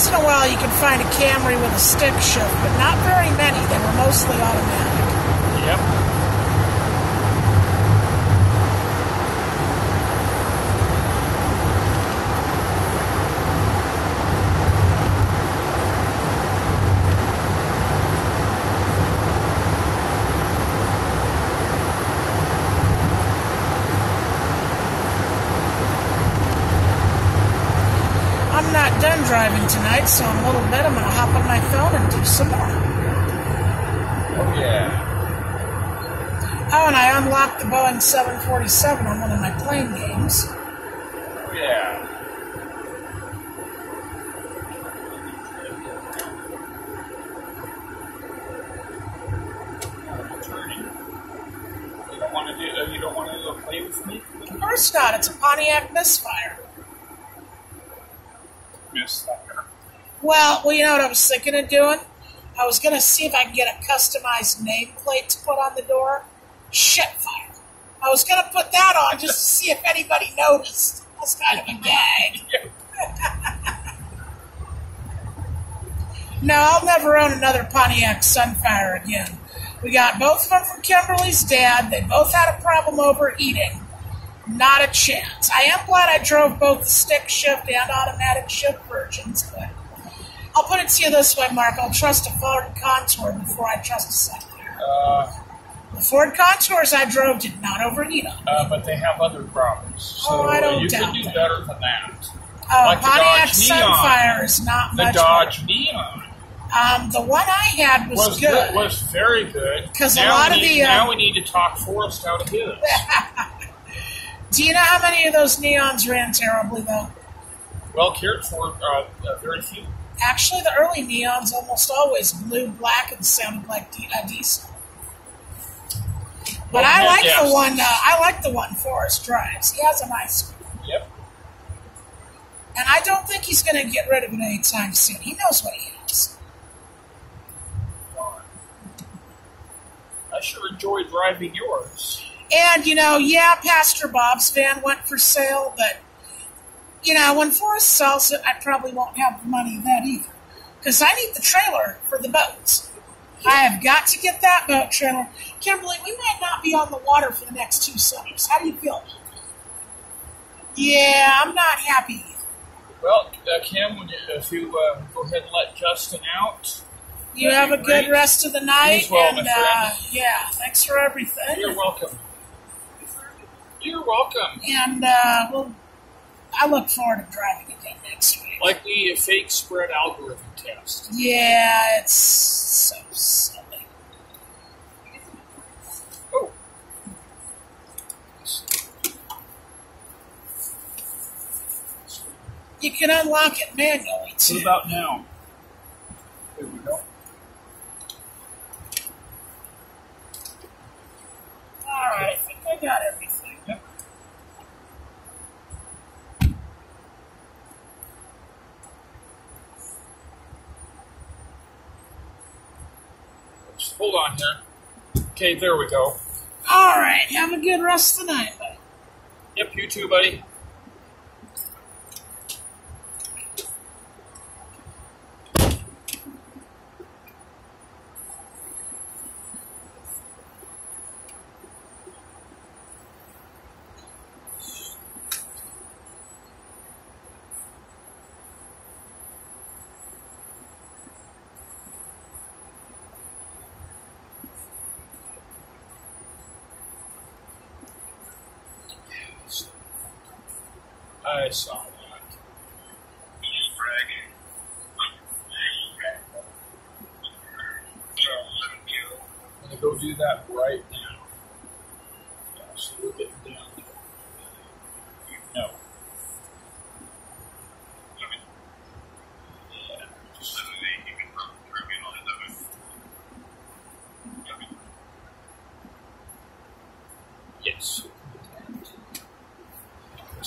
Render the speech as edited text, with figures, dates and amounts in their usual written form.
once in a while you can find a Camry with a stick shift, but not very many. They were mostly automatic. Yep. I'm not done driving tonight, so in a little bit I'm going to hop on my phone and do some more. Oh, yeah. Oh, and I unlocked the Boeing 747 on one of my plane games. Oh, yeah. You don't want to play with me? Of course not. It's a Pontiac Sunfire. Well, you know what I was thinking of doing? I was going to see if I can get a customized nameplate to put on the door. Shitfire. I was going to put that on just to see if anybody noticed. That's kind of a gag. No, I'll never own another Pontiac Sunfire again. We got both of them from Kimberly's dad. They both had a problem overeating. Not a chance. I am glad I drove both the stick shift and automatic shift versions, but I'll put it to you this way, Mark. I'll trust a Ford Contour before I trust a Sunfire. The Ford Contours I drove did not overheat on. But they have other problems. So I don't doubt you can do better than that. Like Pontiac Sunfire is not much. The Dodge Neon. The one I had was good. Was very good. Because a lot of the now we need to talk Forrest out of his. Do you know how many of those Neons ran terribly, though? Well cared for, very few. Actually, the early Neons almost always blew black and sounded like diesel. But I like the one. I like the one Forrest drives. He has a nice one. Yep. And I don't think he's going to get rid of it anytime soon. He knows what he has. I sure enjoy driving yours. And, you know, yeah, Pastor Bob's van went for sale, but, you know, when Forrest sells it, I probably won't have the money then either. Because I need the trailer for the boats. I have got to get that boat trailer. Kimberly, we might not be on the water for the next 2 summers. How do you feel? Yeah, I'm not happy either. Well, Kim, if you go ahead and let Justin out. You have a good rest of the night. Well, and, yeah, thanks for everything. You're welcome. You're welcome. And I look forward to driving again next week. Like the fake spread algorithm test. Yeah, it's so silly. Oh. You can unlock it manually, too. What about now? There we go. All right, I think I got everything. Hold on here. Okay, there we go. All right, have a good rest of the night, buddy. Yep, you too, buddy. I saw that. He's bragging. I'm going to go do that right now.